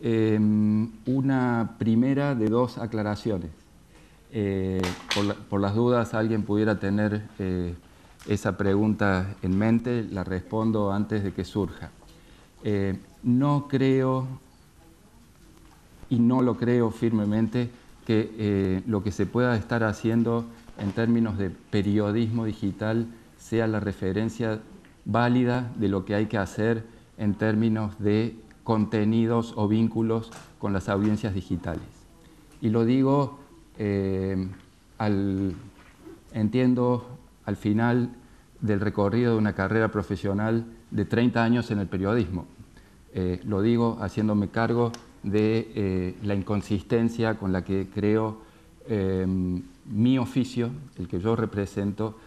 Una primera de dos aclaraciones. Por las dudas, alguien pudiera tener esa pregunta en mente, la respondo antes de que surja. No creo, y no lo creo firmemente, que lo que se pueda estar haciendo en términos de periodismo digital sea la referencia válida de lo que hay que hacer en términos de contenidos o vínculos con las audiencias digitales. Y lo digo, entiendo, al final del recorrido de una carrera profesional de 30 años en el periodismo. Lo digo haciéndome cargo de la inconsistencia con la que creo mi oficio, el que yo represento,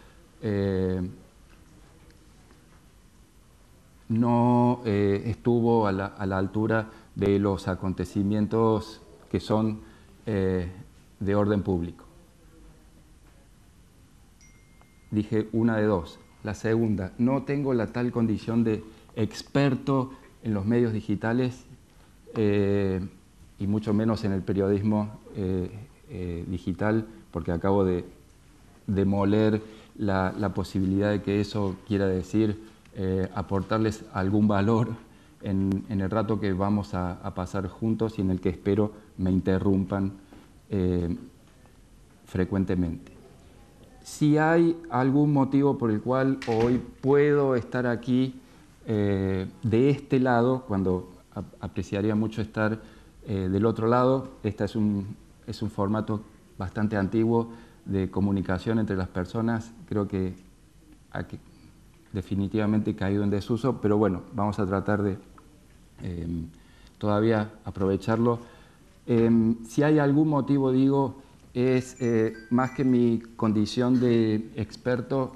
no estuvo a la altura de los acontecimientos que son de orden público. Dije una de dos. La segunda, no tengo la tal condición de experto en los medios digitales y mucho menos en el periodismo digital, porque acabo de demoler la posibilidad de que eso quiera decir aportarles algún valor en el rato que vamos a pasar juntos y en el que espero me interrumpan frecuentemente. Si hay algún motivo por el cual hoy puedo estar aquí de este lado, cuando apreciaría mucho estar del otro lado, este es un formato bastante antiguo de comunicación entre las personas, creo que aquí, definitivamente caído en desuso, pero bueno, vamos a tratar de todavía aprovecharlo. Si hay algún motivo, digo, es más que mi condición de experto,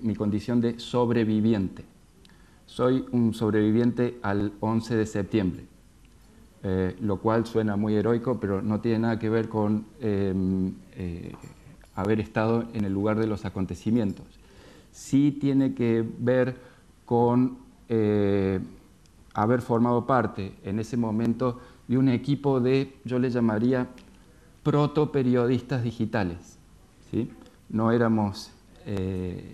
mi condición de sobreviviente. Soy un sobreviviente al 11 de septiembre, lo cual suena muy heroico, pero no tiene nada que ver con haber estado en el lugar de los acontecimientos. Sí tiene que ver con haber formado parte en ese momento de un equipo de, yo le llamaría, protoperiodistas digitales, ¿sí? No éramos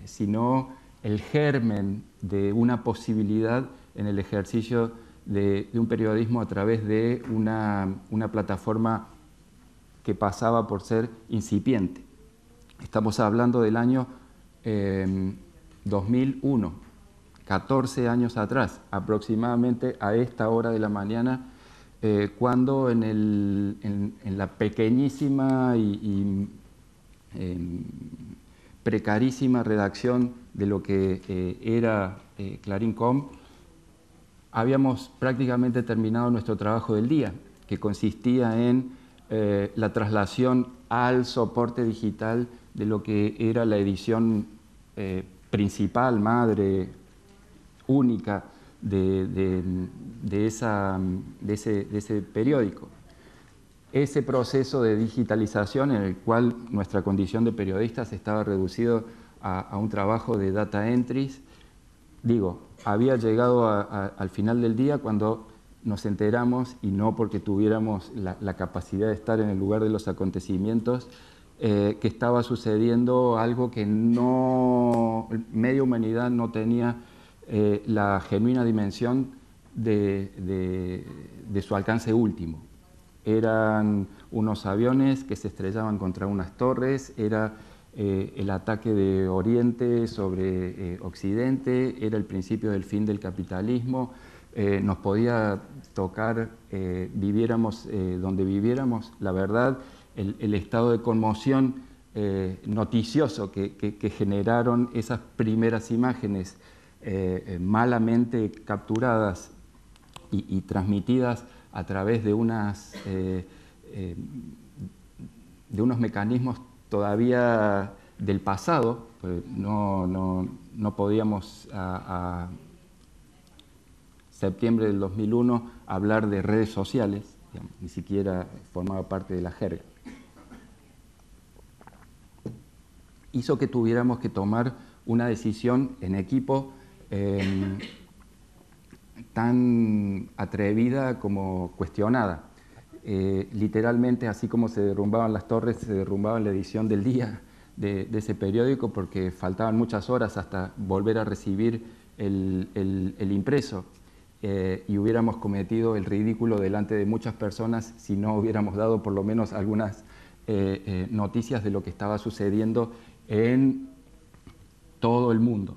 sino el germen de una posibilidad en el ejercicio de un periodismo a través de una plataforma que pasaba por ser incipiente. Estamos hablando del año 2001, 14 años atrás, aproximadamente a esta hora de la mañana, cuando en la pequeñísima y precarísima redacción de lo que era Clarín.com, habíamos prácticamente terminado nuestro trabajo del día, que consistía en la traslación al soporte digital de lo que era la edición principal, madre, única, de ese periódico. Ese proceso de digitalización en el cual nuestra condición de periodistas estaba reducido a un trabajo de data entries, digo, había llegado al final del día cuando nos enteramos, y no porque tuviéramos la capacidad de estar en el lugar de los acontecimientos, que estaba sucediendo algo que no, media humanidad no tenía la genuina dimensión de su alcance último. Eran unos aviones que se estrellaban contra unas torres, era el ataque de Oriente sobre Occidente, era el principio del fin del capitalismo, nos podía tocar, viviéramos donde viviéramos, la verdad, el estado de conmoción noticioso que generaron esas primeras imágenes malamente capturadas y transmitidas a través de unos mecanismos todavía del pasado, pues no podíamos a septiembre del 2001 hablar de redes sociales, digamos, ni siquiera formaba parte de la jerga. Hizo que tuviéramos que tomar una decisión en equipo tan atrevida como cuestionada. Literalmente, así como se derrumbaban las torres, se derrumbaba la edición del día de ese periódico, porque faltaban muchas horas hasta volver a recibir el impreso. Y hubiéramos cometido el ridículo delante de muchas personas si no hubiéramos dado por lo menos algunas noticias de lo que estaba sucediendo en todo el mundo.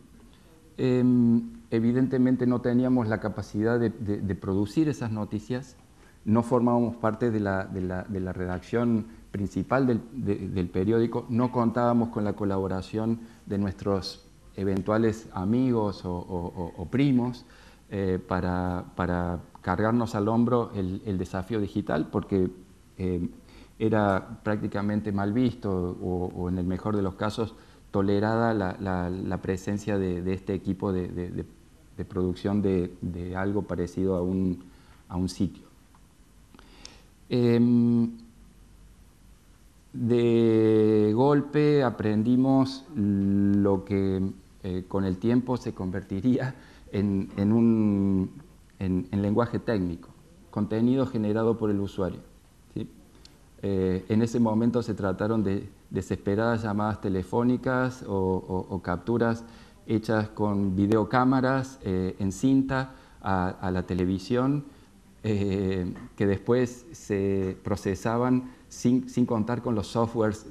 Evidentemente no teníamos la capacidad de producir esas noticias, no formábamos parte de la redacción principal del periódico, no contábamos con la colaboración de nuestros eventuales amigos o primos, para cargarnos al hombro el desafío digital, porque era prácticamente mal visto o en el mejor de los casos tolerada la presencia de este equipo de producción de algo parecido a un sitio. De golpe aprendimos lo que con el tiempo se convertiría en lenguaje técnico, contenido generado por el usuario, ¿sí? En ese momento se trataron de desesperadas llamadas telefónicas o capturas hechas con videocámaras en cinta a la televisión, que después se procesaban sin contar con los softwares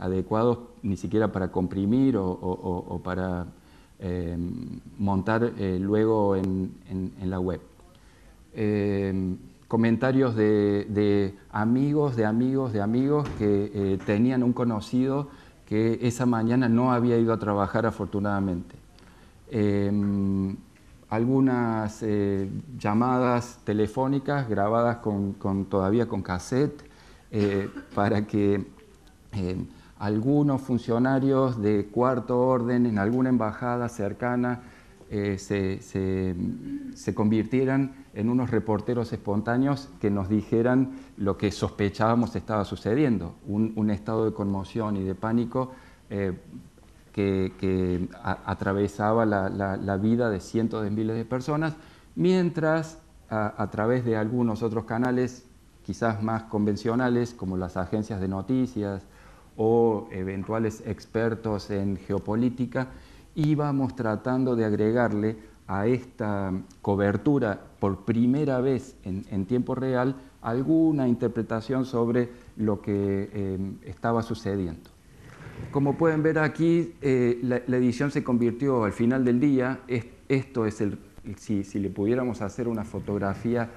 adecuados, ni siquiera para comprimir o para montar luego en la web. Comentarios de amigos, que tenían un conocido que esa mañana no había ido a trabajar, afortunadamente. Algunas llamadas telefónicas grabadas todavía con cassette, para que algunos funcionarios de cuarto orden en alguna embajada cercana se convirtieran en unos reporteros espontáneos que nos dijeran lo que sospechábamos estaba sucediendo, un estado de conmoción y de pánico que atravesaba la vida de cientos de miles de personas, mientras a través de algunos otros canales quizás más convencionales, como las agencias de noticias o eventuales expertos en geopolítica, íbamos tratando de agregarle a esta cobertura por primera vez en tiempo real alguna interpretación sobre lo que estaba sucediendo. Como pueden ver aquí, la edición se convirtió al final del día. Esto es si le pudiéramos hacer una fotografía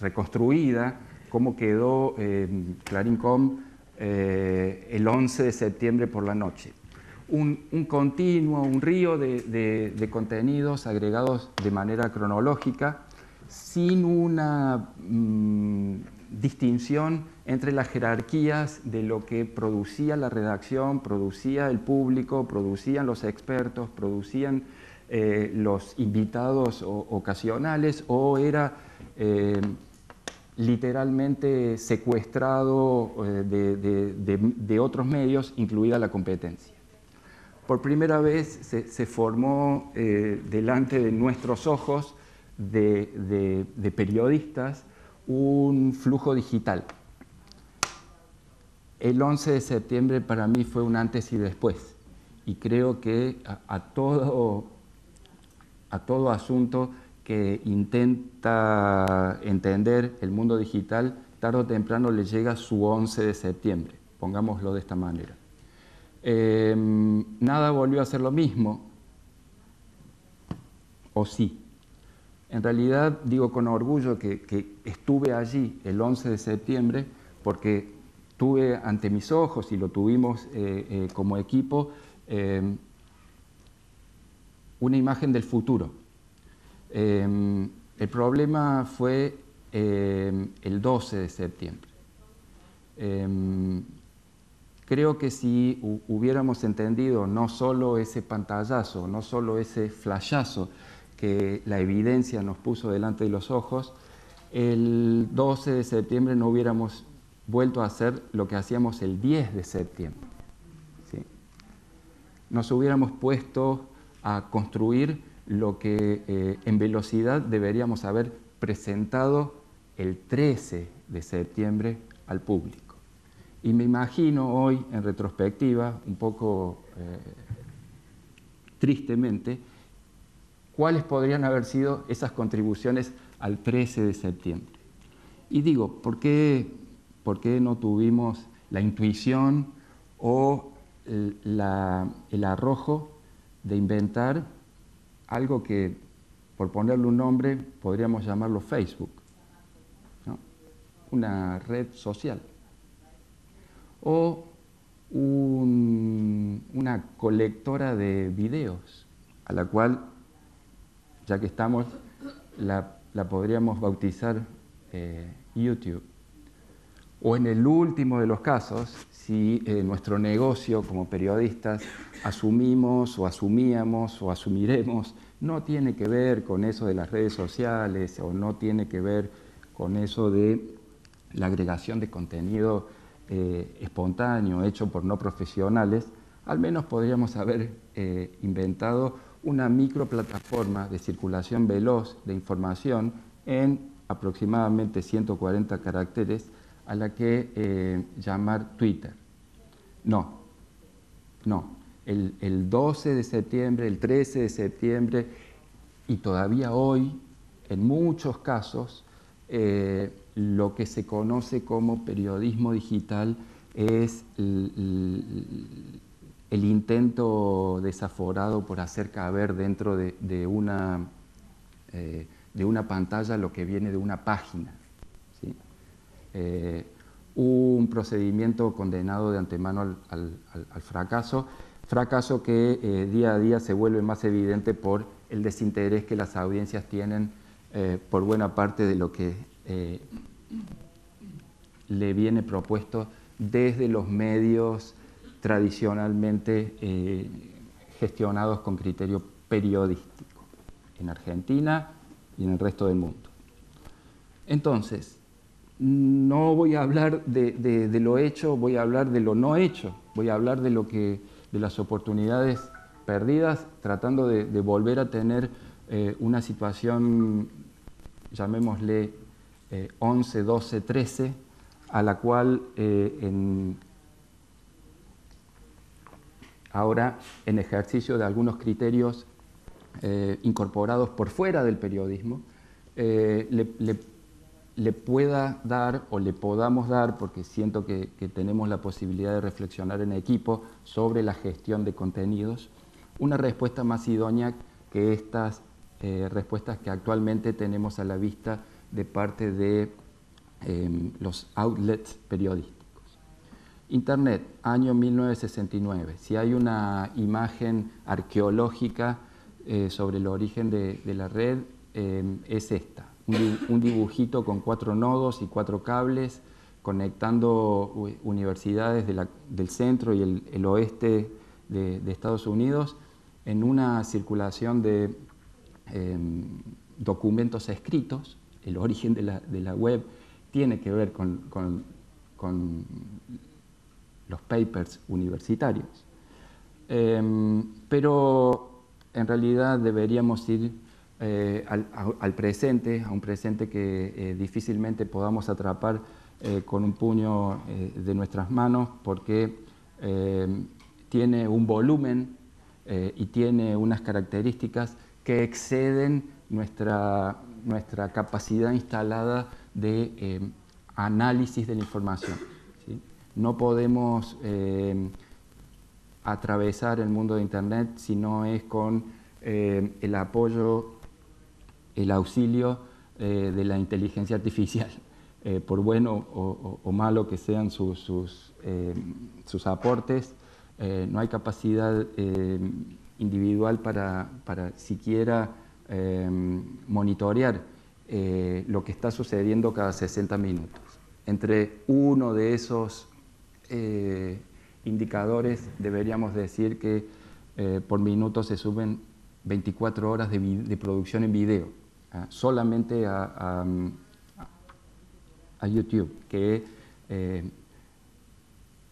reconstruida, cómo quedó Clarín.com el 11 de septiembre por la noche. Un continuo, un río de contenidos agregados de manera cronológica, sin una distinción entre las jerarquías de lo que producía la redacción, producía el público, producían los expertos, producían los invitados ocasionales, o era literalmente secuestrado de otros medios, incluida la competencia. Por primera vez se formó delante de nuestros ojos de periodistas un flujo digital. El 11 de septiembre para mí fue un antes y después, y creo que a todo asunto que intenta entender el mundo digital, tarde o temprano le llega su 11 de septiembre, pongámoslo de esta manera. Nada volvió a ser lo mismo, o sí. En realidad digo con orgullo que estuve allí el 11 de septiembre, porque tuve ante mis ojos, y lo tuvimos como equipo, una imagen del futuro. El problema fue el 12 de septiembre. Creo que si hubiéramos entendido no solo ese pantallazo, no solo ese flashazo que la evidencia nos puso delante de los ojos, el 12 de septiembre no hubiéramos vuelto a hacer lo que hacíamos el 10 de septiembre. ¿Sí? Nos hubiéramos puesto a construir lo que en velocidad deberíamos haber presentado el 13 de septiembre al público. Y me imagino hoy, en retrospectiva, un poco tristemente, cuáles podrían haber sido esas contribuciones al 13 de septiembre. Y digo, ¿por qué no tuvimos la intuición o el arrojo de inventar algo que, por ponerle un nombre, podríamos llamarlo Facebook, ¿no? Una red social. O una colectora de videos, a la cual, ya que estamos, la podríamos bautizar YouTube. O en el último de los casos, si nuestro negocio como periodistas asumimos o asumíamos o asumiremos, no tiene que ver con eso de las redes sociales o no tiene que ver con eso de la agregación de contenido espontáneo hecho por no profesionales, al menos podríamos haber inventado una microplataforma de circulación veloz de información en aproximadamente 140 caracteres a la que llamar Twitter. No. El 12 de septiembre, el 13 de septiembre y todavía hoy, en muchos casos, lo que se conoce como periodismo digital es el intento desaforado por hacer caber dentro de una pantalla lo que viene de una página, ¿sí? Un procedimiento condenado de antemano al fracaso que día a día se vuelve más evidente por el desinterés que las audiencias tienen por buena parte de lo que le viene propuesto desde los medios tradicionalmente gestionados con criterio periodístico en Argentina y en el resto del mundo. Entonces, no voy a hablar de lo hecho, voy a hablar de lo no hecho, voy a hablar de las oportunidades perdidas, tratando de volver a tener una situación, llamémosle 11, 12, 13, a la cual ahora, en ejercicio de algunos criterios incorporados por fuera del periodismo, le pueda dar o le podamos dar, porque siento que tenemos la posibilidad de reflexionar en equipo sobre la gestión de contenidos, una respuesta más idónea que estas respuestas que actualmente tenemos a la vista de parte de los outlets periodísticos. Internet, año 1969. Si hay una imagen arqueológica sobre el origen de la red, es esta. Un dibujito con 4 nodos y 4 cables conectando universidades del centro y el oeste de Estados Unidos en una circulación de documentos escritos. El origen de la web tiene que ver con los papers universitarios. Pero en realidad deberíamos ir al presente, a un presente que difícilmente podamos atrapar con un puño de nuestras manos, porque tiene un volumen y tiene unas características que exceden nuestra capacidad instalada de análisis de la información, ¿sí? No podemos atravesar el mundo de Internet si no es con el apoyo, el auxilio de la inteligencia artificial, por bueno o malo que sean sus aportes. No hay capacidad individual para siquiera monitorear lo que está sucediendo cada 60 minutos. Entre uno de esos indicadores deberíamos decir que por minuto se suben 24 horas de producción en video, solamente a YouTube, que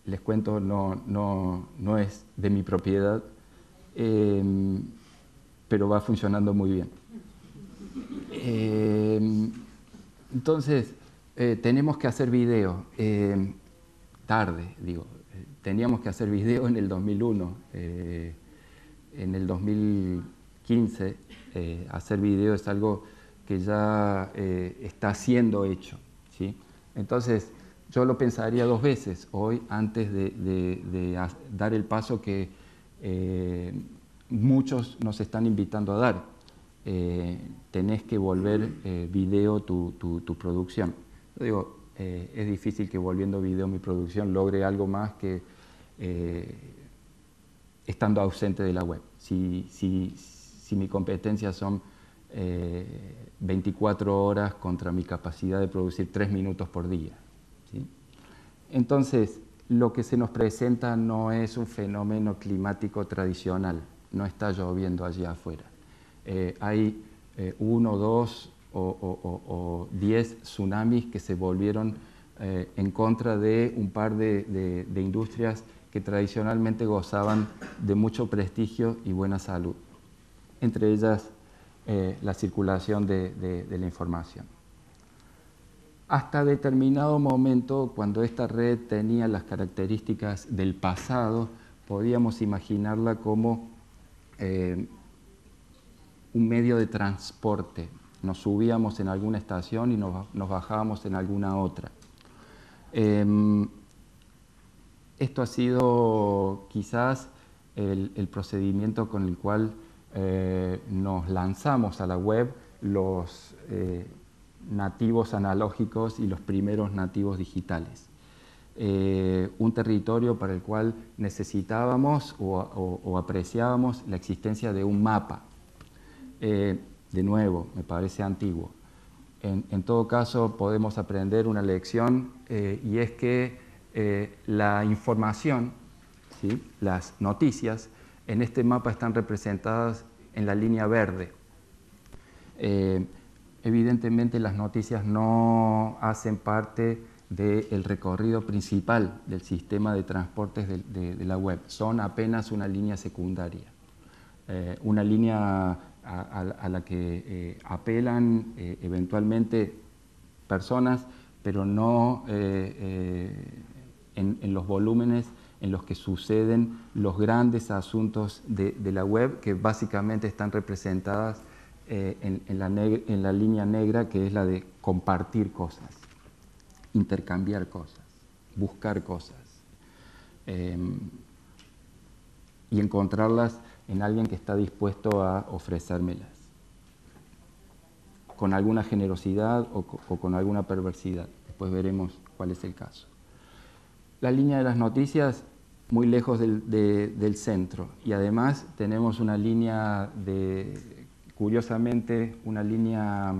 les cuento no es de mi propiedad. pero va funcionando muy bien. Entonces, tenemos que hacer video. Tarde, digo. Teníamos que hacer video en el 2001. En el 2015, hacer video es algo que ya está siendo hecho, ¿sí? Entonces, yo lo pensaría dos veces hoy antes de dar el paso que muchos nos están invitando a dar. Tenés que volver video tu producción. Yo digo, es difícil que volviendo video mi producción logre algo más que estando ausente de la web. Si mi competencia son 24 horas contra mi capacidad de producir 3 minutos por día, ¿sí? Entonces, lo que se nos presenta no es un fenómeno climático tradicional. No está lloviendo allá afuera. Hay 1, 2 o 10 tsunamis que se volvieron en contra de un par de industrias que tradicionalmente gozaban de mucho prestigio y buena salud. Entre ellas, la circulación de la información. Hasta determinado momento, cuando esta red tenía las características del pasado, podíamos imaginarla como un medio de transporte. Nos subíamos en alguna estación y nos bajábamos en alguna otra. Esto ha sido quizás el procedimiento con el cual nos lanzamos a la web los nativos analógicos y los primeros nativos digitales. Un territorio para el cual necesitábamos o apreciábamos la existencia de un mapa. De nuevo, me parece antiguo. En todo caso, podemos aprender una lección y es que la información, ¿sí?, las noticias, en este mapa están representadas en la línea verde. Evidentemente, las noticias no hacen parte del recorrido principal del sistema de transportes de la web. Son apenas una línea secundaria, una línea a la que apelan eventualmente personas, pero no en los volúmenes en los que suceden los grandes asuntos de la web, que básicamente están representadas en la línea negra, que es la de compartir cosas, intercambiar cosas, buscar cosas y encontrarlas en alguien que está dispuesto a ofrecérmelas, con alguna generosidad o con alguna perversidad. Después veremos cuál es el caso. La línea de las noticias muy lejos del centro, y además tenemos una línea, curiosamente, una línea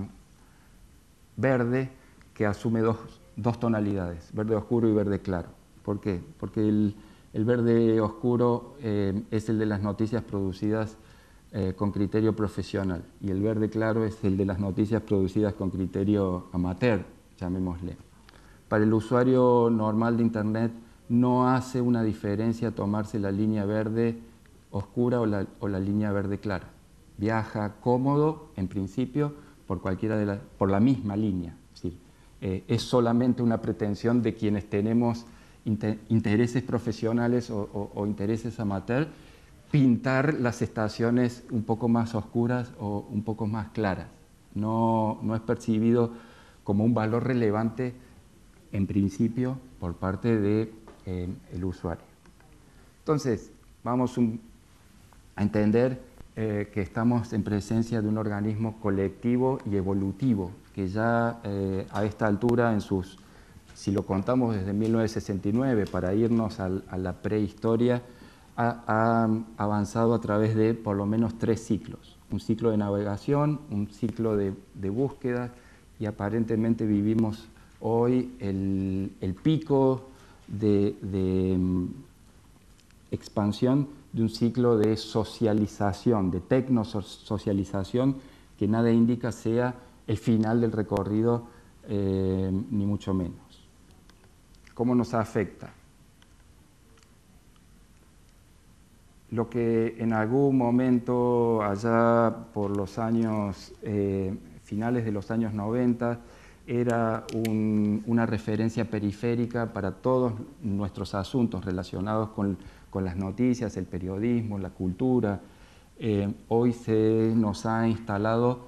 verde que asume dos tonalidades, verde oscuro y verde claro. ¿Por qué? Porque el verde oscuro es el de las noticias producidas con criterio profesional, y el verde claro es el de las noticias producidas con criterio amateur, llamémosle. Para el usuario normal de Internet no hace una diferencia tomarse la línea verde oscura o la línea verde clara. Viaja cómodo, en principio, por la misma línea. Es decir, es solamente una pretensión de quienes tenemos intereses profesionales o intereses amateur, pintar las estaciones un poco más oscuras o un poco más claras. No es percibido como un valor relevante, en principio, por parte del usuario. Entonces, vamos a entender que estamos en presencia de un organismo colectivo y evolutivo, que ya a esta altura, si lo contamos desde 1969 para irnos a la prehistoria, ha avanzado a través de por lo menos 3 ciclos. Un ciclo de navegación, un ciclo de búsqueda, y aparentemente vivimos hoy el pico de expansión de un ciclo de socialización, de tecnosocialización, que nada indica sea el final del recorrido, ni mucho menos. ¿Cómo nos afecta? lo que en algún momento, allá por los años, finales de los años 90, era una referencia periférica para todos nuestros asuntos relacionados con las noticias, el periodismo, la cultura. Hoy se nos ha instalado,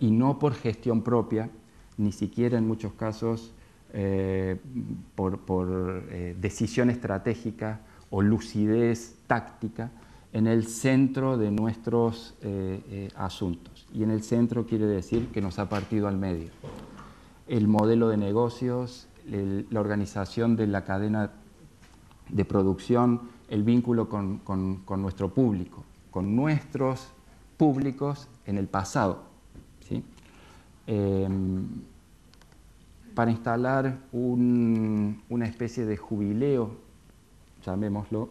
y no por gestión propia, ni siquiera en muchos casos por decisión estratégica o lucidez táctica, en el centro de nuestros asuntos. Y en el centro quiere decir que nos ha partido al medio. El modelo de negocios, la organización de la cadena de producción, el vínculo con nuestro público, con nuestros públicos en el pasado, ¿sí? Para instalar una especie de jubileo, llamémoslo,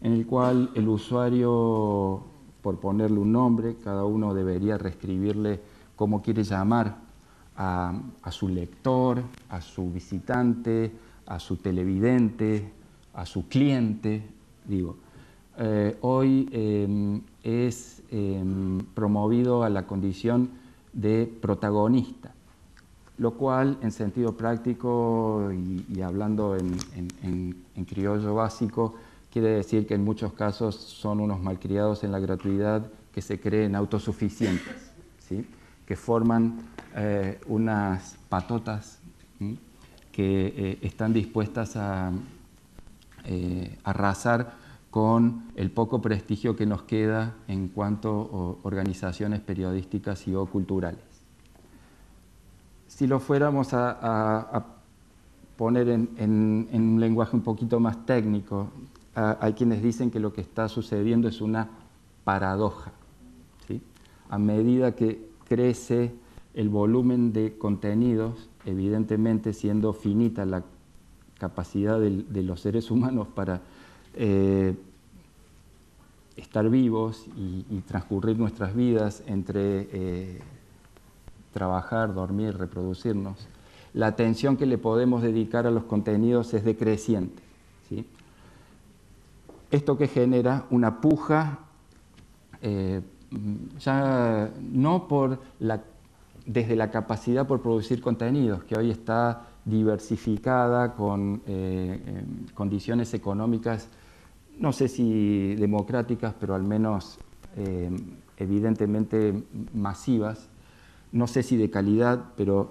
en el cual el usuario, por ponerle un nombre, cada uno debería reescribirle cómo quiere llamar a su lector, a su visitante, a su televidente, a su cliente, digo. Hoy es promovido a la condición de protagonista, lo cual en sentido práctico y hablando en criollo básico, quiere decir que en muchos casos son unos malcriados en la gratuidad que se creen autosuficientes, ¿sí? Que forman unas patotas, ¿sí? Que están dispuestas a arrasar con el poco prestigio que nos queda en cuanto a organizaciones periodísticas y o culturales. Si lo fuéramos a poner en un lenguaje un poquito más técnico, hay quienes dicen que lo que está sucediendo es una paradoja, ¿sí? A medida que crece el volumen de contenidos, evidentemente siendo finita la capacidad de los seres humanos para estar vivos y transcurrir nuestras vidas entre trabajar, dormir, reproducirnos, la atención que le podemos dedicar a los contenidos es decreciente, ¿sí? Esto que genera una puja, ya no desde la capacidad por producir contenidos, que hoy está diversificada con condiciones económicas, no sé si democráticas, pero al menos evidentemente masivas, no sé si de calidad, pero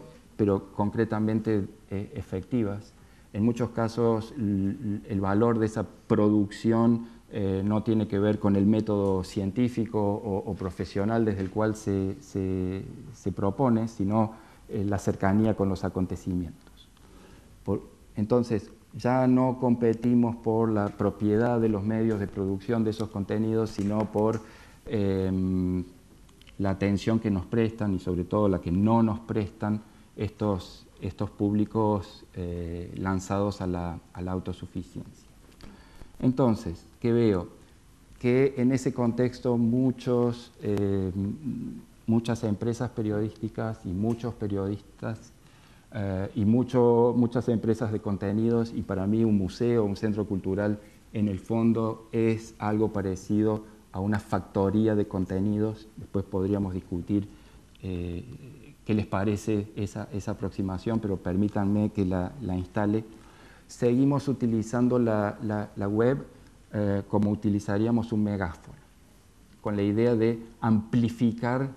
concretamente efectivas. En muchos casos el valor de esa producción no tiene que ver con el método científico o profesional desde el cual se propone, sino la cercanía con los acontecimientos. Entonces, ya no competimos por la propiedad de los medios de producción de esos contenidos, sino por la atención que nos prestan y sobre todo la que no nos prestan estos públicos lanzados a la autosuficiencia. Entonces, ¿qué veo? Que en ese contexto muchas empresas periodísticas y muchos periodistas y muchas empresas de contenidos, y para mí un museo, un centro cultural, en el fondo es algo parecido a una factoría de contenidos. Después podríamos discutir qué les parece esa aproximación, pero permítanme que la instale. Seguimos utilizando la web como utilizaríamos un megáfono, con la idea de amplificar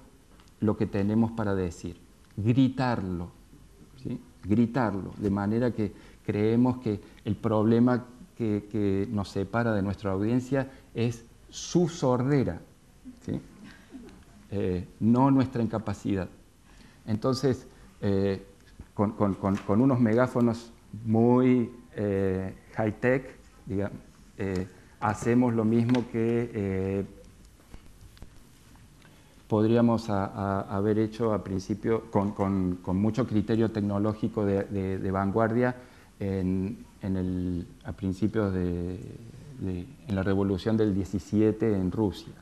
lo que tenemos para decir, gritarlo, ¿sí? Gritarlo, de manera que creemos que el problema que nos separa de nuestra audiencia es su sordera, ¿sí? No nuestra incapacidad. Entonces, con unos megáfonos muy high-tech, digamos, hacemos lo mismo que podríamos haber hecho al principio con mucho criterio tecnológico de vanguardia a principios en la revolución del 17 en Rusia.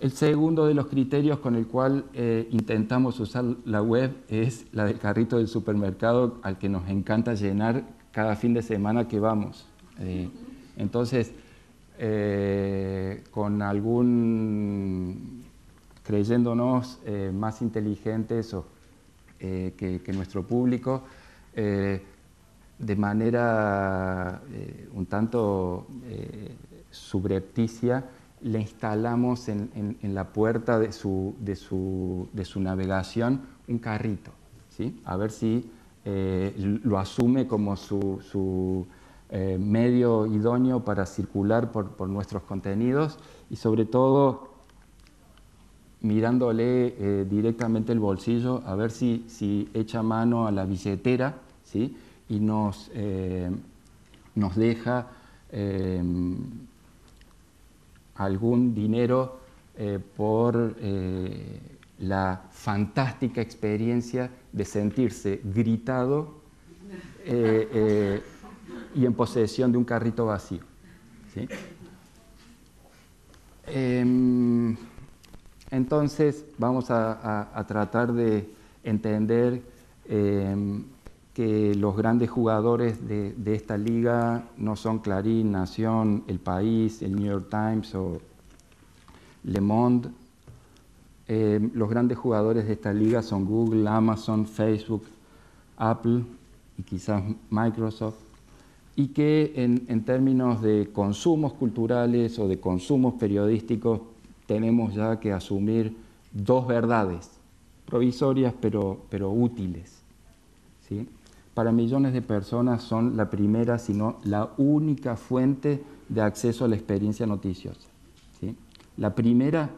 El segundo de los criterios con el cual intentamos usar la web es la del carrito del supermercado al que nos encanta llenar cada fin de semana que vamos. Entonces, con algún, creyéndonos más inteligentes o, que nuestro público, de manera un tanto subrepticia, le instalamos en la puerta de su navegación un carrito, ¿sí? A ver si lo asume como su medio idóneo para circular por nuestros contenidos, y sobre todo mirándole directamente el bolsillo, a ver si echa mano a la billetera, ¿sí? Y nos deja algún dinero por la fantástica experiencia de sentirse gritado y en posesión de un carrito vacío, ¿sí? Entonces vamos a tratar de entender que los grandes jugadores de esta liga no son Clarín, Nación, El País, el New York Times o Le Monde. Los grandes jugadores de esta liga son Google, Amazon, Facebook, Apple y quizás Microsoft, y que en términos de consumos culturales o de consumos periodísticos tenemos ya que asumir dos verdades, provisorias pero útiles, ¿sí? Para millones de personas son la primera, sino la única fuente de acceso a la experiencia noticiosa, ¿sí? La primera,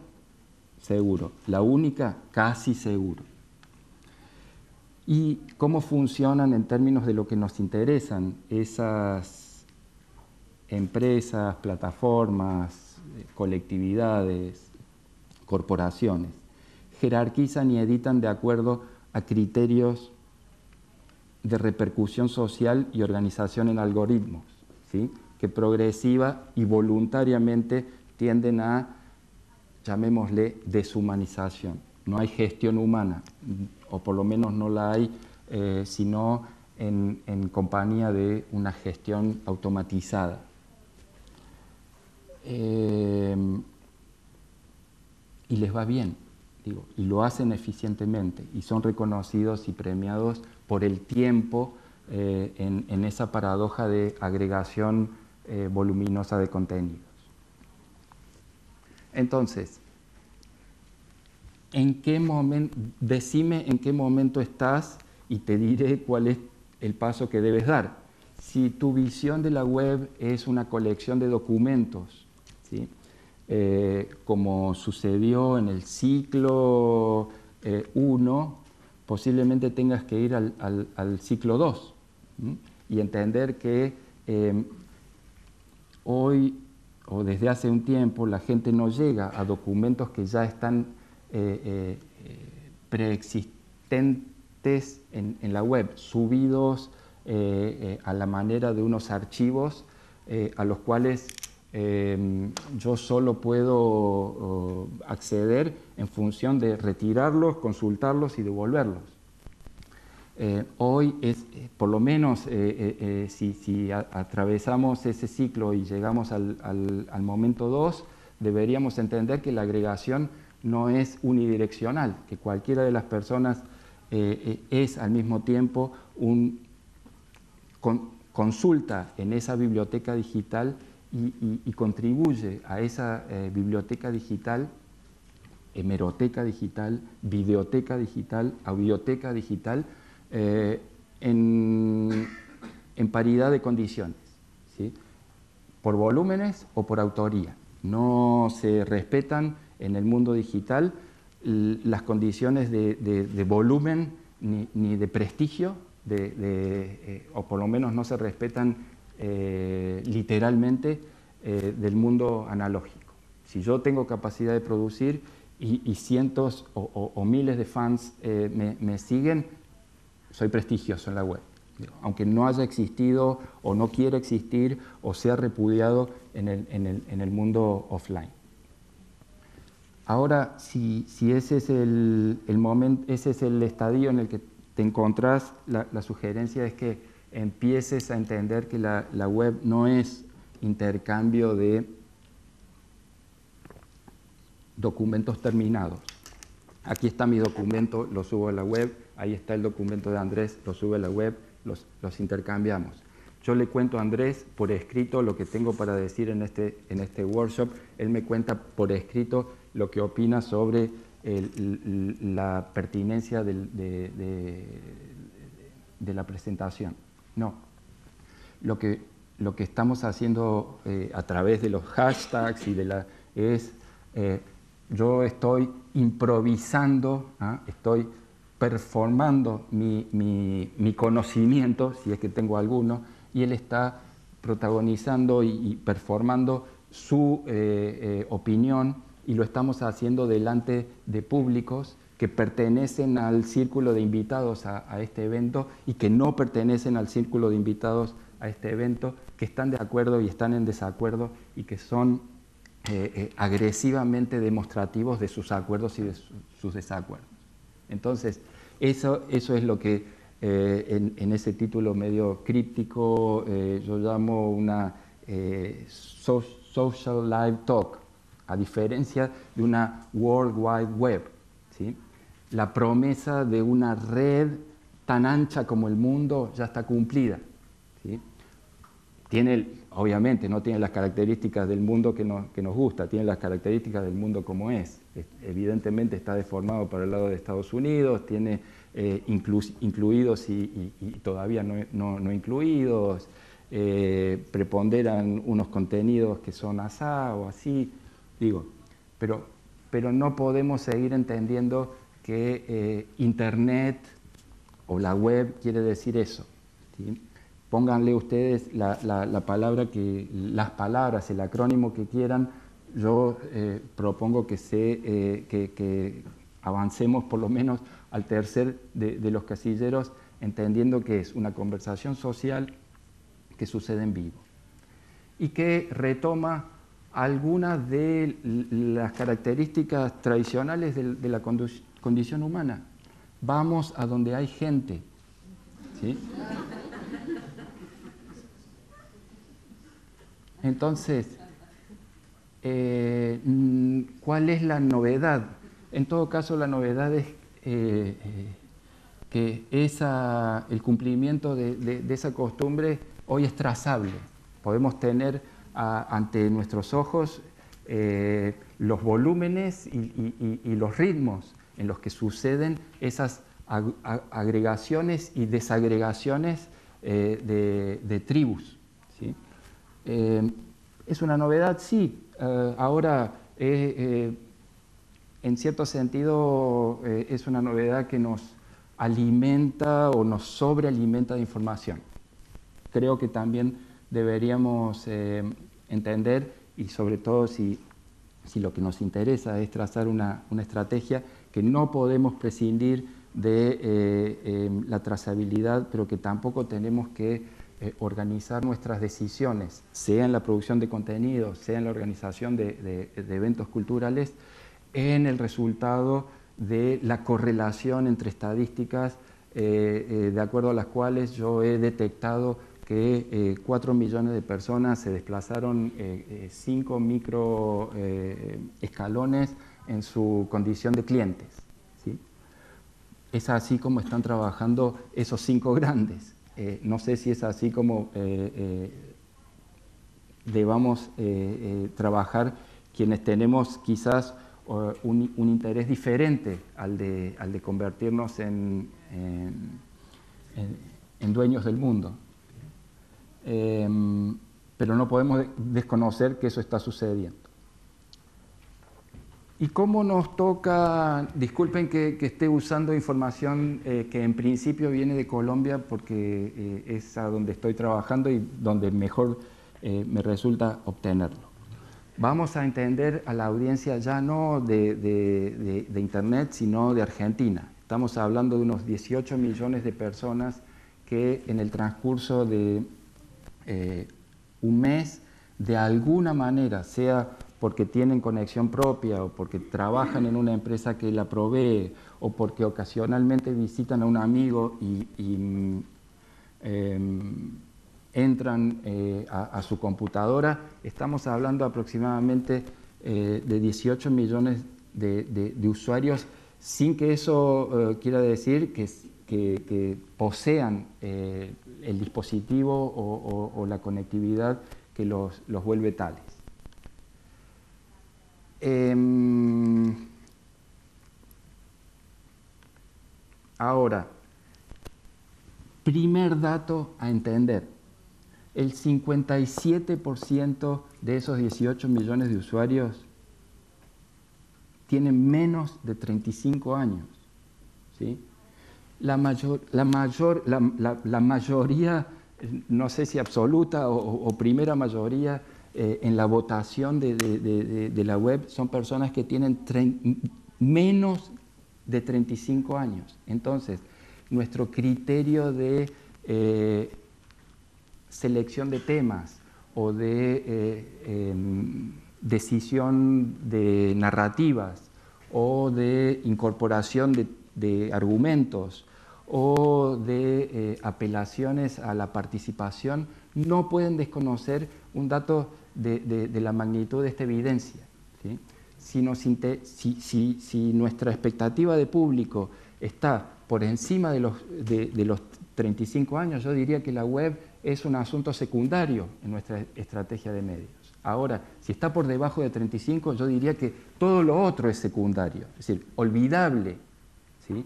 seguro. La única, casi seguro. ¿Y cómo funcionan en términos de lo que nos interesan esas empresas, plataformas, colectividades, corporaciones? Jerarquizan y editan de acuerdo a criterios de repercusión social y organización en algoritmos, ¿sí? Que progresiva y voluntariamente tienden a, llamémosle, deshumanización. No hay gestión humana, o por lo menos no la hay, sino en compañía de una gestión automatizada. Y les va bien, digo, y lo hacen eficientemente, y son reconocidos y premiados por el tiempo en esa paradoja de agregación voluminosa de contenidos. Entonces, ¿en qué momento? Decime en qué momento estás y te diré cuál es el paso que debes dar. Si tu visión de la web es una colección de documentos, ¿sí? Como sucedió en el ciclo 1, posiblemente tengas que ir al ciclo 2, ¿sí? Y entender que hoy o desde hace un tiempo la gente no llega a documentos que ya están preexistentes en la web, subidos a la manera de unos archivos a los cuales yo solo puedo acceder en función de retirarlos, consultarlos y devolverlos. Hoy, por lo menos, si atravesamos ese ciclo y llegamos al momento 2, deberíamos entender que la agregación no es unidireccional, que cualquiera de las personas es al mismo tiempo consulta en esa biblioteca digital y contribuye a esa biblioteca digital, hemeroteca digital, videoteca digital, audioteca digital, en paridad de condiciones, ¿sí? Por volúmenes o por autoría. No se respetan en el mundo digital las condiciones de volumen ni de prestigio, o por lo menos no se respetan literalmente del mundo analógico. Si yo tengo capacidad de producir y cientos o miles de fans me siguen, soy prestigioso en la web, aunque no haya existido o no quiera existir o sea repudiado en el mundo offline. Ahora, si ese es el momento, ese es el estadio en el que te encontrás, la sugerencia es que empieces a entender que la web no es intercambio de documentos terminados. Aquí está mi documento, lo subo a la web, ahí está el documento de Andrés, lo sube a la web, los intercambiamos. Yo le cuento a Andrés por escrito lo que tengo para decir en este workshop. Él me cuenta por escrito lo que opina sobre la pertinencia de la presentación. No. Lo que estamos haciendo a través de los hashtags y de yo estoy improvisando, estoy performando mi conocimiento, si es que tengo alguno, y él está protagonizando y performando su opinión, y lo estamos haciendo delante de públicos que pertenecen al círculo de invitados a este evento y que no pertenecen al círculo de invitados a este evento, que están de acuerdo y están en desacuerdo y que son agresivamente demostrativos de sus acuerdos y de sus desacuerdos. Entonces, eso es lo que... en ese título medio críptico, yo llamo una social live talk, a diferencia de una World Wide Web, ¿sí? La promesa de una red tan ancha como el mundo ya está cumplida, ¿sí? Obviamente no tiene las características del mundo que nos gusta, tiene las características del mundo como es. Evidentemente está deformado para el lado de Estados Unidos, tiene incluidos y todavía no incluidos, preponderan unos contenidos que son asá o así, digo, pero no podemos seguir entendiendo que Internet o la web quiere decir eso, ¿sí? Pónganle ustedes la palabra las palabras, el acrónimo que quieran. Yo propongo que avancemos por lo menos al tercer de los casilleros, entendiendo que es una conversación social que sucede en vivo y que retoma algunas de las características tradicionales de la condición humana. Vamos a donde hay gente, ¿sí? Entonces, ¿cuál es la novedad? En todo caso, la novedad es que el cumplimiento de esa costumbre hoy es trazable. Podemos tener ante nuestros ojos los volúmenes y los ritmos en los que suceden esas agregaciones y desagregaciones de tribus, ¿sí? ¿Es una novedad? Sí. Ahora, en cierto sentido, es una novedad que nos alimenta o nos sobrealimenta de información. Creo que también deberíamos entender, y sobre todo si lo que nos interesa es trazar una estrategia, que no podemos prescindir de la trazabilidad, pero que tampoco tenemos que organizar nuestras decisiones, sea en la producción de contenidos, sea en la organización de eventos culturales, en el resultado de la correlación entre estadísticas de acuerdo a las cuales yo he detectado que 4 millones de personas se desplazaron 5 micro escalones en su condición de clientes, ¿sí? Es así como están trabajando esos 5 grandes. No sé si es así como debamos trabajar quienes tenemos quizás un interés diferente al de convertirnos en dueños del mundo. Pero no podemos desconocer que eso está sucediendo. ¿Y cómo nos toca? Disculpen que esté usando información que en principio viene de Colombia, porque es a donde estoy trabajando y donde mejor me resulta obtenerlo. Vamos a entender a la audiencia ya no de Internet, sino de Argentina. Estamos hablando de unos 18 millones de personas que en el transcurso de un mes, de alguna manera, sea porque tienen conexión propia o porque trabajan en una empresa que la provee o porque ocasionalmente visitan a un amigo y entran a su computadora. Estamos hablando aproximadamente de 18 millones de usuarios, sin que eso quiera decir que posean el dispositivo o la conectividad que los vuelve tales. Ahora, primer dato a entender: el 57% de esos 18 millones de usuarios tienen menos de 35 años, ¿sí? La mayoría, no sé si absoluta o primera mayoría en la votación de la web, son personas que tienen menos de 35 años. Entonces, nuestro criterio de selección de temas o de decisión de narrativas o de incorporación de argumentos o de apelaciones a la participación, no pueden desconocer un dato de la magnitud de esta evidencia, ¿sí? Si nuestra expectativa de público está por encima de los 35 años, yo diría que la web es un asunto secundario en nuestra estrategia de medios. Ahora, si está por debajo de 35, yo diría que todo lo otro es secundario, es decir, olvidable, ¿sí?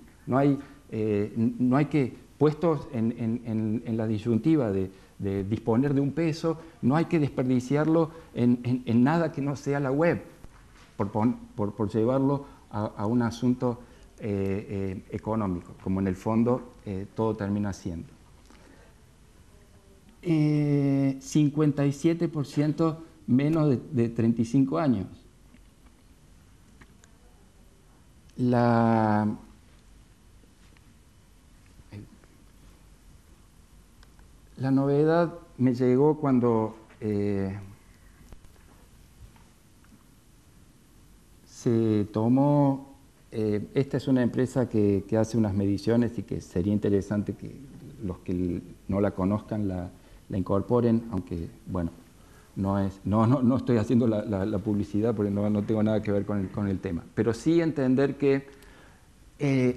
No hay que, puestos en la disyuntiva de disponer de un peso, no hay que desperdiciarlo en nada que no sea la web, por llevarlo a un asunto económico, como en el fondo todo termina siendo. 57% menos de 35 años. La novedad me llegó cuando se tomó, esta es una empresa que hace unas mediciones y que sería interesante que los que no la conozcan la incorporen, aunque, bueno, no estoy haciendo la publicidad porque no tengo nada que ver con el tema. Pero sí entender que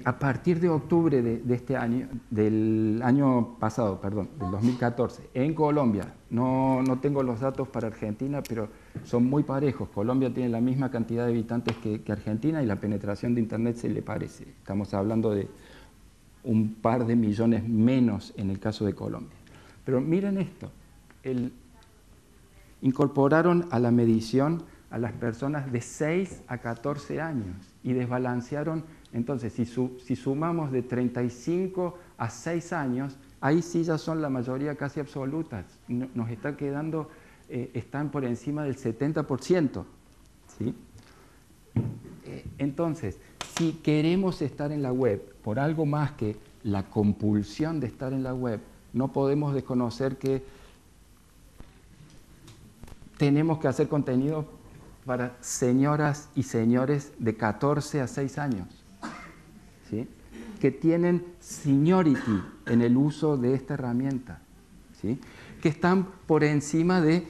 a partir de octubre de este año, del año pasado, perdón, del 2014, en Colombia, no tengo los datos para Argentina, pero son muy parejos. Colombia tiene la misma cantidad de habitantes que Argentina y la penetración de Internet se le parece. Estamos hablando de un par de millones menos en el caso de Colombia. Pero miren esto, incorporaron a la medición a las personas de 6 a 14 años y desbalancearon. Entonces, si sumamos de 35 a 6 años, ahí sí ya son la mayoría casi absolutas. Nos está quedando, están por encima del 70%. ¿Sí? Entonces, si queremos estar en la web, por algo más que la compulsión de estar en la web, no podemos desconocer que tenemos que hacer contenido para señoras y señores de 14 a 6 años, ¿sí? Que tienen seniority en el uso de esta herramienta, ¿sí? Que están por encima de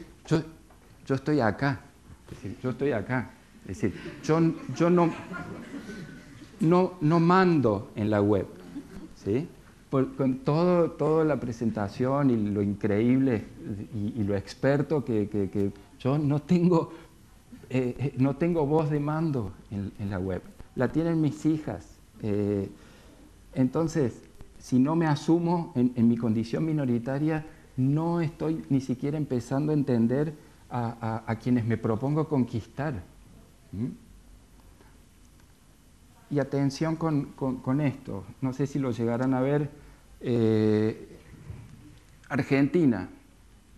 yo estoy acá, es decir, yo estoy acá, es decir, yo no mando en la web, ¿sí? Con toda la presentación y lo increíble y lo experto que yo no tengo voz de mando en la web. La tienen mis hijas. Entonces, si no me asumo en mi condición minoritaria, no estoy ni siquiera empezando a entender a quienes me propongo conquistar. ¿Mm? Y atención con esto. No sé si lo llegarán a ver. Argentina.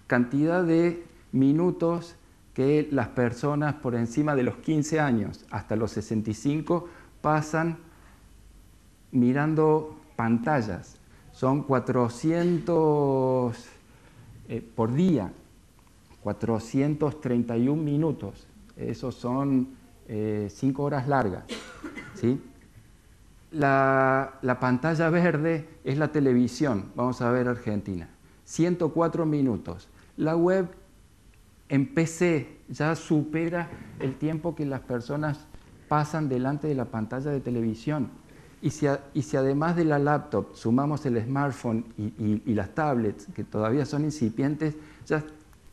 Cantidad de minutos que las personas por encima de los 15 años hasta los 65 pasan mirando pantallas. Son 400 por día, 431 minutos. Esos son 5 horas largas, ¿sí? La pantalla verde es la televisión, vamos a ver Argentina, 104 minutos. La web en PC ya supera el tiempo que las personas pasan delante de la pantalla de televisión. Y si además de la laptop sumamos el smartphone y las tablets, que todavía son incipientes, ya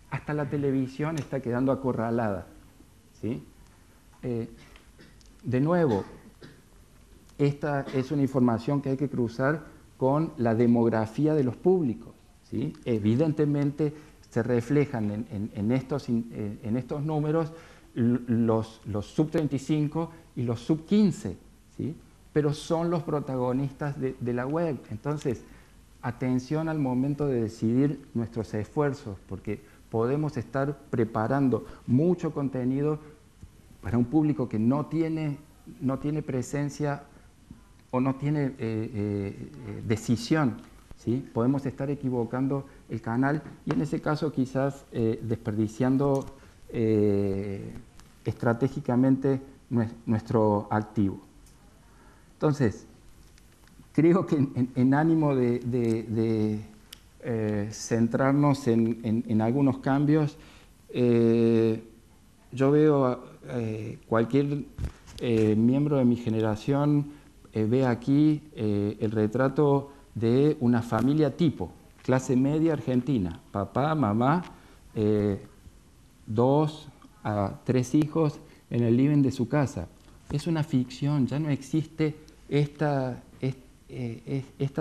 hasta la televisión está quedando acorralada, ¿sí? De nuevo, esta es una información que hay que cruzar con la demografía de los públicos, ¿sí? Evidentemente se reflejan en estos números los sub-35 y los sub-15, ¿sí? Pero son los protagonistas de la web. Entonces, atención al momento de decidir nuestros esfuerzos, porque podemos estar preparando mucho contenido para un público que no tiene presencia o no tiene decisión, ¿sí? Podemos estar equivocando el canal y en ese caso quizás desperdiciando estratégicamente nuestro activo. Entonces, creo que en ánimo de centrarnos en algunos cambios, yo veo cualquier miembro de mi generación ve aquí el retrato de una familia tipo, clase media argentina, papá, mamá, 2 a 3 hijos en el living de su casa. Es una ficción, ya no existe esta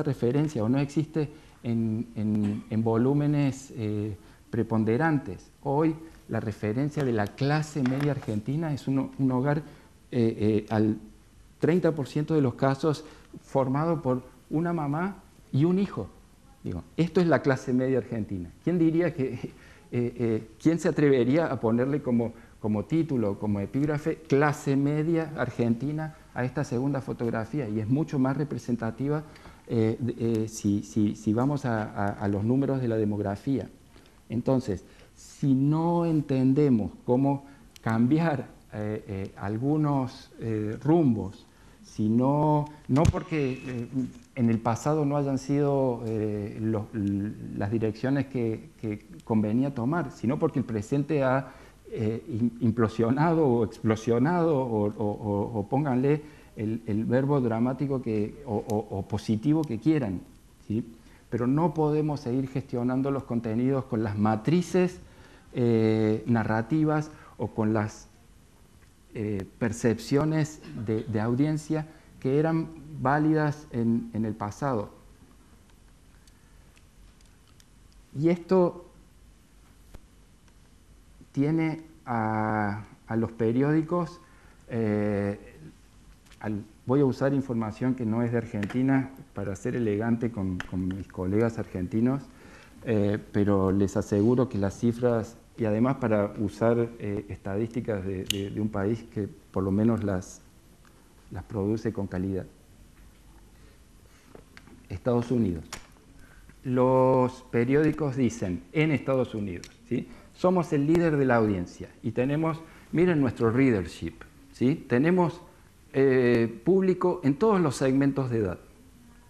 referencia o no existe en volúmenes preponderantes. Hoy la referencia de la clase media argentina es un hogar al 30% de los casos formado por una mamá y un hijo. Digo, esto es la clase media argentina. ¿Quién diría que... ¿quién se atrevería a ponerle como título, como epígrafe, clase media argentina a esta segunda fotografía? Y es mucho más representativa si vamos a los números de la demografía. Entonces, si no entendemos cómo cambiar algunos rumbos, si no porque en el pasado no hayan sido las direcciones que convenía tomar, sino porque el presente ha implosionado o explosionado o pónganle el verbo dramático o positivo que quieran, ¿sí? Pero no podemos seguir gestionando los contenidos con las matrices narrativas o con las percepciones de audiencia que eran válidas en el pasado. Y esto tiene a los periódicos, voy a usar información que no es de Argentina para ser elegante con mis colegas argentinos, pero les aseguro que las cifras... Y además para usar estadísticas de un país que por lo menos las produce con calidad. Estados Unidos. Los periódicos dicen, en Estados Unidos, ¿sí? Somos el líder de la audiencia y tenemos, miren nuestro readership, ¿sí? Tenemos público en todos los segmentos de edad,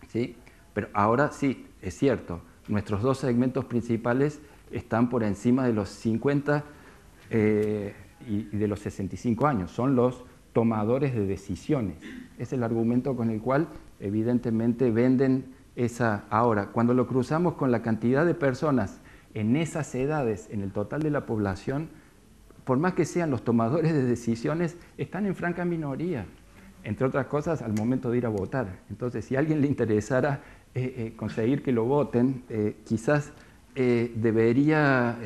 ¿sí? Pero ahora sí, es cierto, nuestros dos segmentos principales están por encima de los 50 y de los 65 años, son los tomadores de decisiones. Es el argumento con el cual evidentemente venden esa... Ahora, cuando lo cruzamos con la cantidad de personas en esas edades, en el total de la población, por más que sean los tomadores de decisiones, están en franca minoría, entre otras cosas al momento de ir a votar. Entonces, si a alguien le interesara conseguir que lo voten, quizás... debería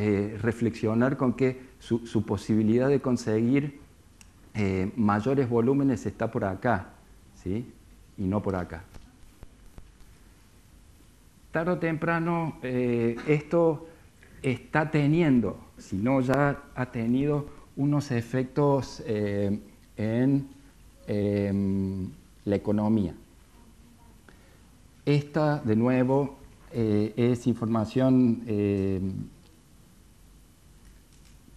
reflexionar con que su posibilidad de conseguir mayores volúmenes está por acá, ¿sí? Y no por acá. Tarde o temprano esto está teniendo, si no ya ha tenido unos efectos en la economía. Esta, de nuevo, es información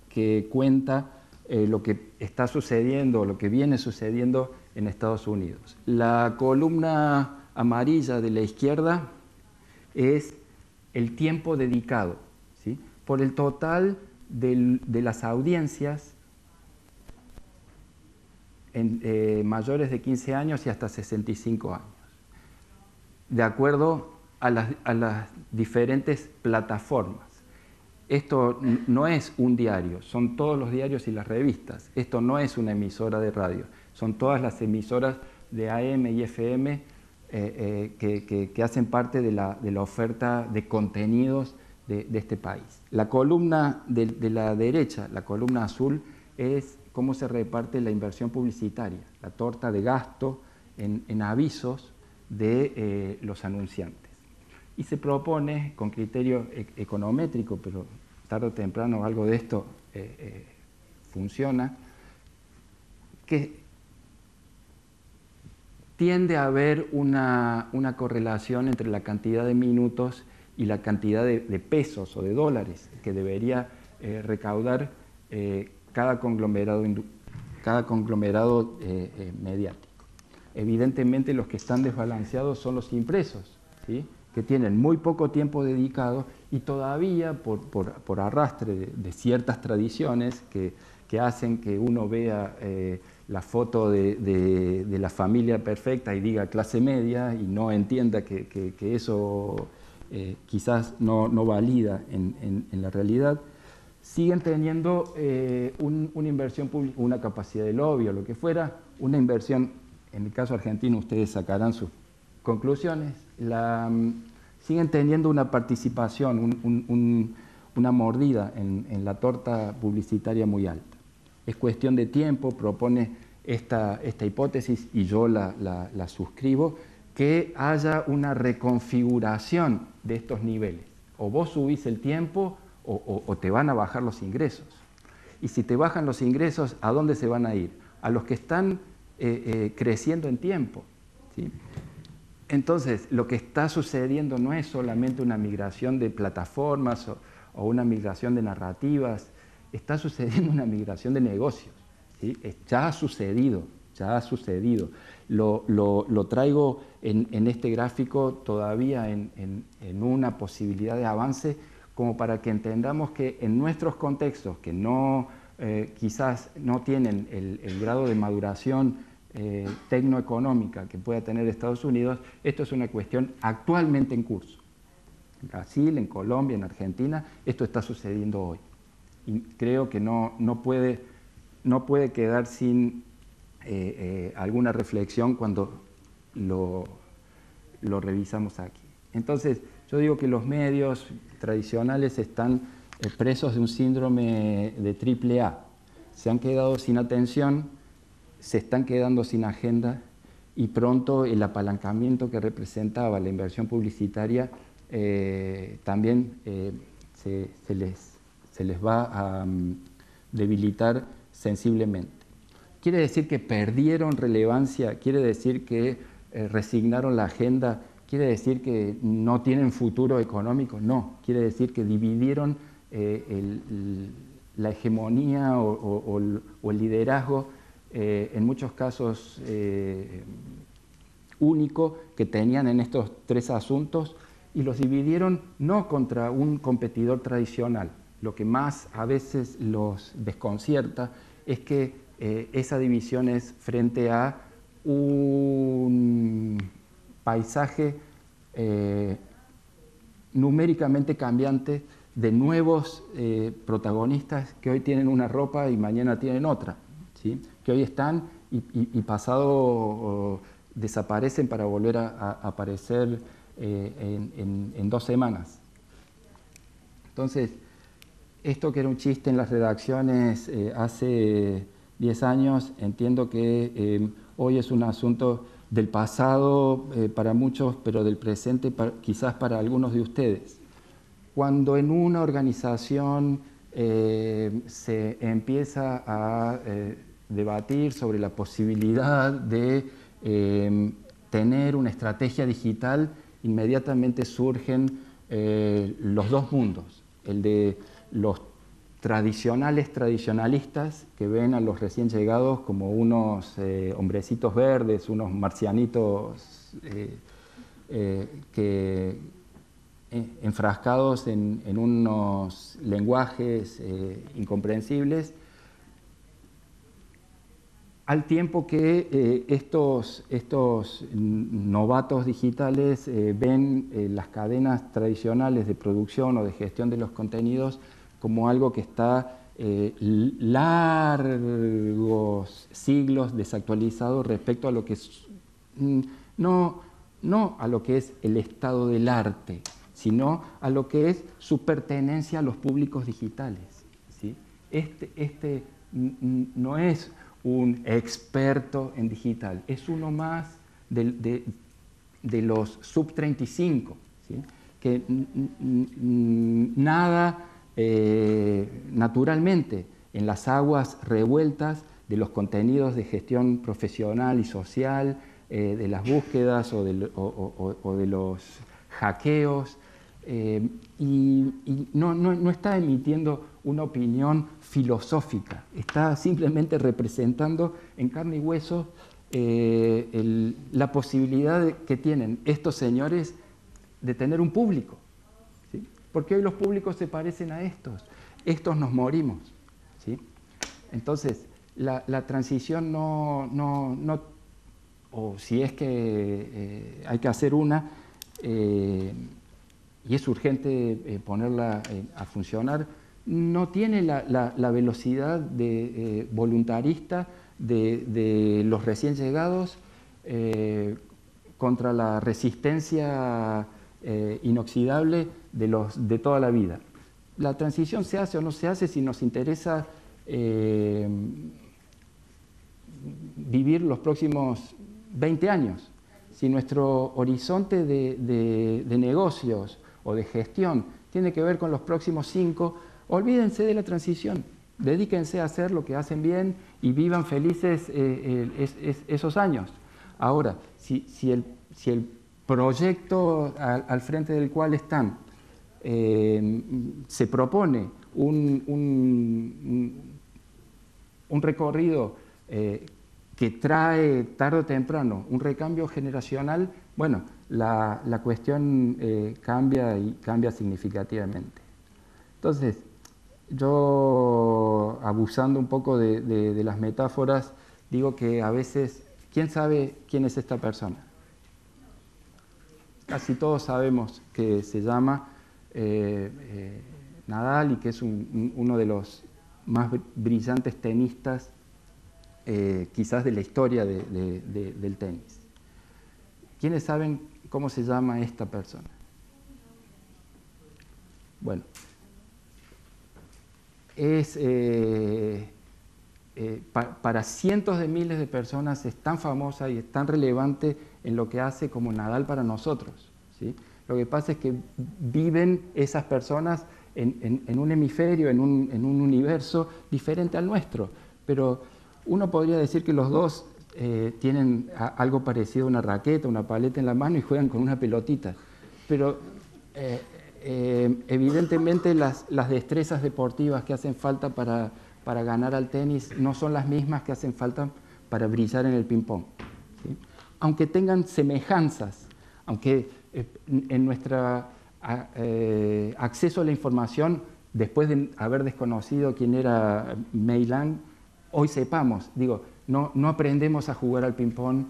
que cuenta lo que está sucediendo, lo que viene sucediendo en Estados Unidos. La columna amarilla de la izquierda es el tiempo dedicado, ¿sí?, por el total de las audiencias mayores de 15 años y hasta 65 años, de acuerdo a las diferentes plataformas. Esto no es un diario, son todos los diarios y las revistas. Esto no es una emisora de radio, son todas las emisoras de AM y FM que hacen parte de la oferta de contenidos de este país. La columna de la derecha, la columna azul, es cómo se reparte la inversión publicitaria, la torta de gasto en avisos de los anunciantes. Y se propone, con criterio econométrico, pero tarde o temprano algo de esto funciona, que tiende a haber una correlación entre la cantidad de minutos y la cantidad de pesos o de dólares que debería recaudar cada conglomerado mediático. Evidentemente los que están desbalanceados son los impresos, ¿sí?, que tienen muy poco tiempo dedicado y todavía por arrastre de ciertas tradiciones que hacen que uno vea la foto de la familia perfecta y diga clase media y no entienda que eso quizás no valida en la realidad, siguen teniendo una inversión pública, una capacidad de lobby o lo que fuera, una inversión, en el caso argentino ustedes sacarán sus conclusiones, siguen teniendo una participación, una mordida en la torta publicitaria muy alta. Es cuestión de tiempo, propone esta hipótesis y yo la suscribo, que haya una reconfiguración de estos niveles. O vos subís el tiempo o te van a bajar los ingresos. Y si te bajan los ingresos, ¿a dónde se van a ir? A los que están creciendo en tiempo, ¿sí? Entonces, lo que está sucediendo no es solamente una migración de plataformas o una migración de narrativas, está sucediendo una migración de negocios, ¿sí? Ya ha sucedido. Lo traigo en este gráfico todavía en una posibilidad de avance como para que entendamos que en nuestros contextos, que no, quizás no tienen el grado de maduración tecnoeconómica que pueda tener Estados Unidos, esto es una cuestión actualmente en curso. En Brasil, en Colombia, en Argentina, esto está sucediendo hoy. Y creo que no puede quedar sin alguna reflexión cuando lo revisamos aquí. Entonces, yo digo que los medios tradicionales están presos de un síndrome de triple A. Se han quedado sin atención, se están quedando sin agenda y pronto el apalancamiento que representaba la inversión publicitaria también se les va a debilitar sensiblemente. Quiere decir que perdieron relevancia, quiere decir que resignaron la agenda, quiere decir que no tienen futuro económico, no, quiere decir que dividieron la hegemonía o el liderazgo en muchos casos único que tenían en estos tres asuntos y los dividieron no contra un competidor tradicional. Lo que más a veces los desconcierta es que esa división es frente a un paisaje numéricamente cambiante de nuevos protagonistas que hoy tienen una ropa y mañana tienen otra, ¿sí?, que hoy están y pasado desaparecen para volver a aparecer en 2 semanas. Entonces, esto que era un chiste en las redacciones hace 10 años, entiendo que hoy es un asunto del pasado para muchos, pero del presente quizás para algunos de ustedes. Cuando en una organización se empieza a debatir sobre la posibilidad de tener una estrategia digital, inmediatamente surgen los dos mundos, el de los tradicionalistas que ven a los recién llegados como unos hombrecitos verdes, unos marcianitos enfrascados en unos lenguajes incomprensibles, al tiempo que estos novatos digitales ven las cadenas tradicionales de producción o de gestión de los contenidos como algo que está largos siglos desactualizado respecto a lo que es, no a lo que es el estado del arte, sino a lo que es su pertenencia a los públicos digitales, ¿sí? Este no es un experto en digital, es uno más de los sub-35, ¿sí? Que nada naturalmente en las aguas revueltas de los contenidos de gestión profesional y social, de las búsquedas o de los hackeos, y no está emitiendo una opinión filosófica, está simplemente representando en carne y hueso la posibilidad que tienen estos señores de tener un público, ¿sí? Porque hoy los públicos se parecen a estos nos morimos, ¿sí? Entonces la transición no o si es que hay que hacer una, y es urgente ponerla a funcionar, no tiene la velocidad de, voluntarista de los recién llegados contra la resistencia inoxidable de toda la vida. La transición se hace o no se hace si nos interesa vivir los próximos 20 años. Si nuestro horizonte de negocios o de gestión tiene que ver con los próximos 5, olvídense de la transición, dedíquense a hacer lo que hacen bien y vivan felices esos años. Ahora, si el proyecto al frente del cual están se propone un recorrido que trae tarde o temprano un recambio generacional, bueno, la cuestión cambia y cambia significativamente. Entonces, yo, abusando un poco de las metáforas, digo que a veces, ¿quién sabe quién es esta persona? Casi todos sabemos que se llama Nadal y que es uno de los más brillantes tenistas quizás de la historia del tenis. ¿Quiénes saben cómo se llama esta persona? Bueno, es para cientos de miles de personas es tan famosa y es tan relevante en lo que hace como Nadal para nosotros, ¿sí? Lo que pasa es que viven esas personas en un hemisferio, en un universo diferente al nuestro, pero uno podría decir que los dos tienen algo parecido a una raqueta, una paleta en la mano y juegan con una pelotita, pero evidentemente las destrezas deportivas que hacen falta para ganar al tenis no son las mismas que hacen falta para brillar en el ping-pong, ¿sí? Aunque tengan semejanzas, aunque en nuestro acceso a la información, después de haber desconocido quién era Mei Lang, hoy sepamos, digo, no aprendemos a jugar al ping-pong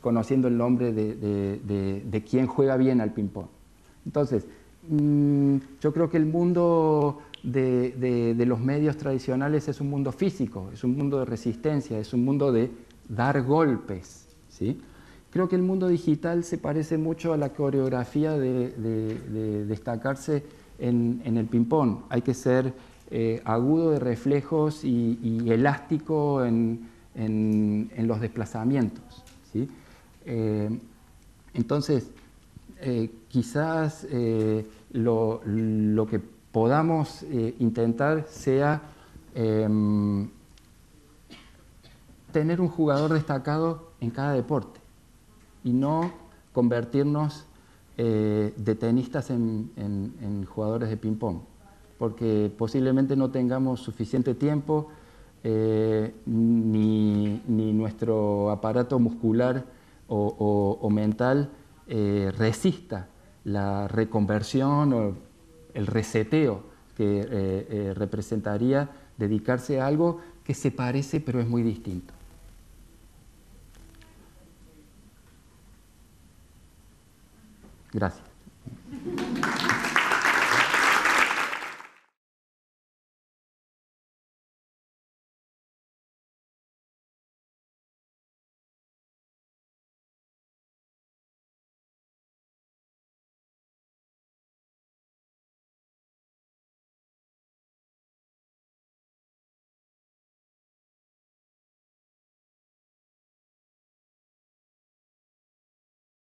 conociendo el nombre de quien juega bien al ping-pong. Entonces, yo creo que el mundo de los medios tradicionales es un mundo físico, es un mundo de resistencia, es un mundo de dar golpes, ¿sí? Creo que el mundo digital se parece mucho a la coreografía de destacarse en el ping-pong. Hay que ser agudo de reflejos y elástico en los desplazamientos, ¿sí? Entonces, quizás lo que podamos intentar sea tener un jugador destacado en cada deporte y no convertirnos de tenistas en jugadores de ping-pong. porque posiblemente no tengamos suficiente tiempo ni nuestro aparato muscular o mental resista la reconversión o el reseteo que representaría dedicarse a algo que se parece pero es muy distinto. Gracias.